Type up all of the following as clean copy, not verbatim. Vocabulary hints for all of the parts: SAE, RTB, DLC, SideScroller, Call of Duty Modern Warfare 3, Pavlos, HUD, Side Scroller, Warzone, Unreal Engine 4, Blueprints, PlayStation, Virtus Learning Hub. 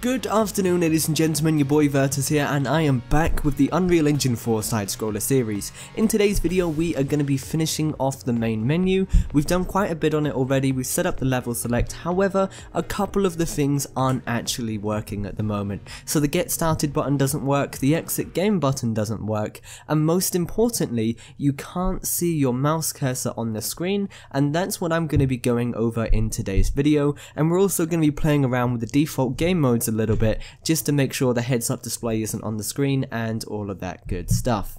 Good afternoon ladies and gentlemen, your boy Virtus here, and I am back with the Unreal Engine 4 side-scroller series. In today's video we are going to be finishing off the main menu. We've done quite a bit on it already, we've set up the level select, however a couple of the things aren't actually working at the moment. So the get started button doesn't work, the exit game button doesn't work, and most importantly you can't see your mouse cursor on the screen, and that's what I'm going to be going over in today's video. And we're also going to be playing around with the default game modes a little bit just to make sure the heads-up display isn't on the screen and all of that good stuff.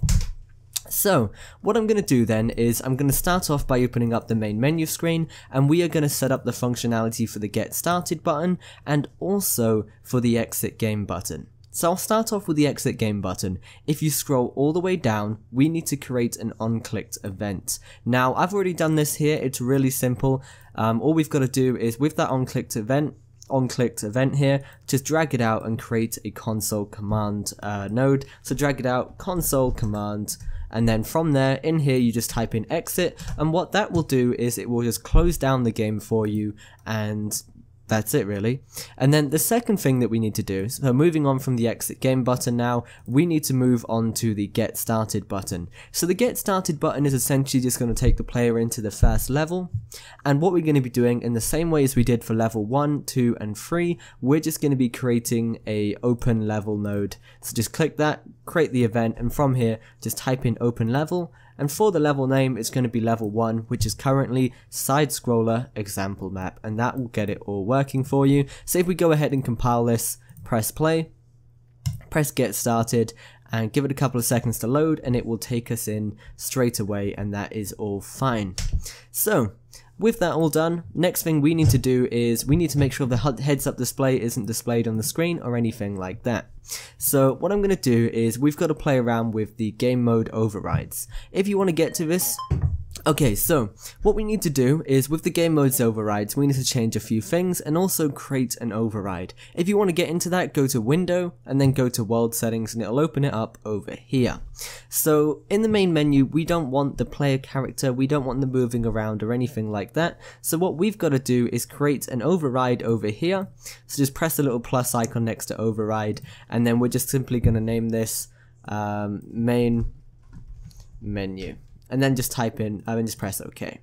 So what I'm going to do then is I'm going to start off by opening up the main menu screen, and we are going to set up the functionality for the get started button and also for the exit game button. So I'll start off with the exit game button. If you scroll all the way down, we need to create an on-clicked event. Now I've already done this here, it's really simple. All we've got to do is with that on-clicked event here, just drag it out and create a console command node. So drag it out, console command, and then from there in here you just type in exit, and what that will do is it will just close down the game for you, and that's it really. And then the second thing that we need to do, so moving on from the exit game button now, we need to move on to the get started button. So the get started button is essentially just going to take the player into the first level, and what we're going to be doing in the same way as we did for level 1, 2 and 3, we're just going to be creating a open level node. So just click that, create the event, and from here just type in open level, and for the level name it's going to be level 1, which is currently side scroller example map, and that will get it all working for you. So if we go ahead and compile this, press play, press get started, and give it a couple of seconds to load, and it will take us in straight away, and that is all fine. So with that all done, next thing we need to do is we need to make sure the heads-up display isn't displayed on the screen or anything like that. So what I'm going to do is we've got to play around with the game mode overrides. If you want to get to this... Okay, so what we need to do is with the game modes overrides, we need to change a few things and also create an override. If you want to get into that, go to window and then go to world settings, and it'll open it up over here. So in the main menu, we don't want the player character, we don't want them moving around or anything like that. So what we've got to do is create an override over here. So just press the little plus icon next to override, and then we're just simply going to name this main menu. And then just type in, and just press OK.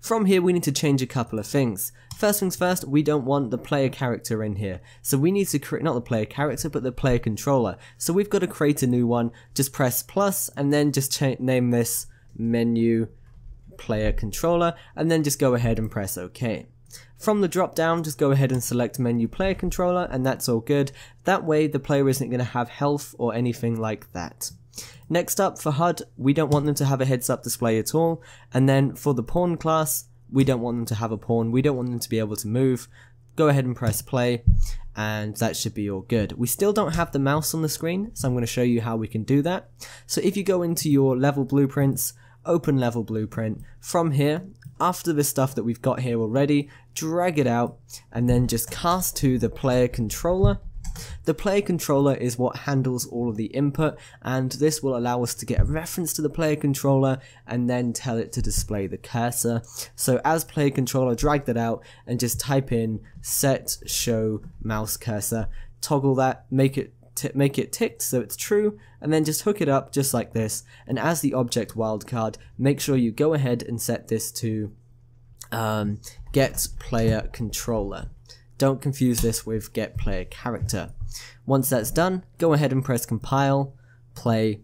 From here we need to change a couple of things. First things first, we don't want the player character in here. So we need to create, not the player character, but the player controller. So we've got to create a new one, just press plus, and then just name this menu player controller, and then just go ahead and press OK. From the drop down, just go ahead and select menu player controller, and that's all good. That way the player isn't going to have health or anything like that. Next up, for HUD, we don't want them to have a heads-up display at all, and then for the pawn class, we don't want them to have a pawn, we don't want them to be able to move. Go ahead and press play, and that should be all good. We still don't have the mouse on the screen, so I'm going to show you how we can do that. So if you go into your level blueprints, open level blueprint, from here, after the stuff that we've got here already, drag it out, and then just cast to the player controller. The player controller is what handles all of the input, and this will allow us to get a reference to the player controller and then tell it to display the cursor. So as player controller, drag that out and just type in set show mouse cursor, toggle that, make it ticked so it's true, and then just hook it up just like this, and as the object wildcard, make sure you go ahead and set this to get player controller. Don't confuse this with get player character. Once that's done, go ahead and press compile, play,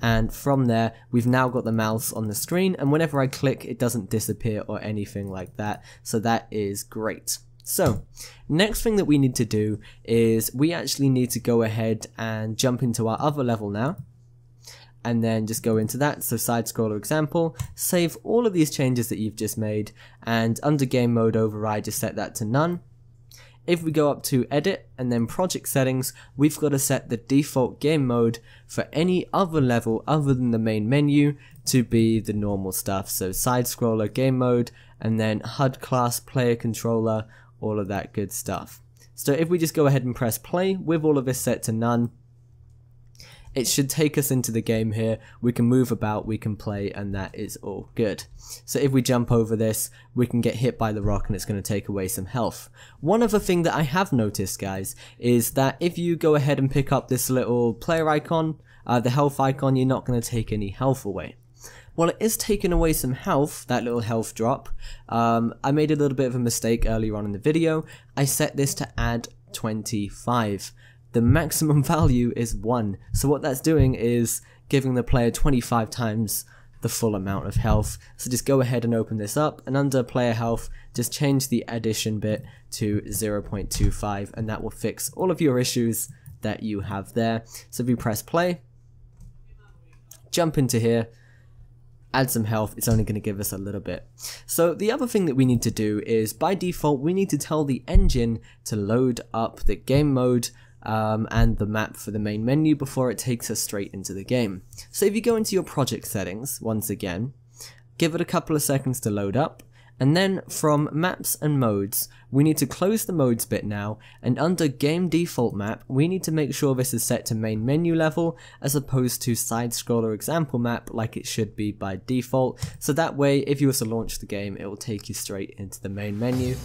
and from there we've now got the mouse on the screen, and whenever I click it doesn't disappear or anything like that, so that is great. So next thing that we need to do is we actually need to go ahead and jump into our other level now, and then just go into that, so side scroller example, save all of these changes that you've just made, and under game mode override just set that to none. If we go up to edit and then project settings, we've got to set the default game mode for any other level other than the main menu to be the normal stuff. So side scroller game mode, and then HUD class player controller, all of that good stuff. So if we just go ahead and press play with all of this set to none, it should take us into the game here. We can move about, we can play, and that is all good. So if we jump over this, we can get hit by the rock and it's going to take away some health. One other thing that I have noticed, guys, is that if you go ahead and pick up this little player icon, the health icon, you're not going to take any health away. Well, it is taking away some health, that little health drop. I made a little bit of a mistake earlier on in the video. I set this to add 25. The maximum value is 1. So what that's doing is giving the player 25 times the full amount of health. So just go ahead and open this up, and under player health, just change the addition bit to 0.25, and that will fix all of your issues that you have there. So if you press play, jump into here, add some health, it's only going to give us a little bit. So the other thing that we need to do is, by default, we need to tell the engine to load up the game mode and the map for the main menu before it takes us straight into the game. So if you go into your project settings, once again, give it a couple of seconds to load up, and then from maps and modes, we need to close the modes bit now, and under game default map, we need to make sure this is set to main menu level as opposed to side scroller example map like it should be by default. So that way, if you were to launch the game, it will take you straight into the main menu,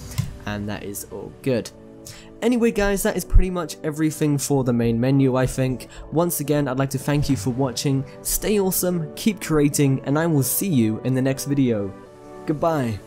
and that is all good. Anyway, guys, that is pretty much everything for the main menu, I think. Once again, I'd like to thank you for watching. Stay awesome, keep creating, and I will see you in the next video. Goodbye.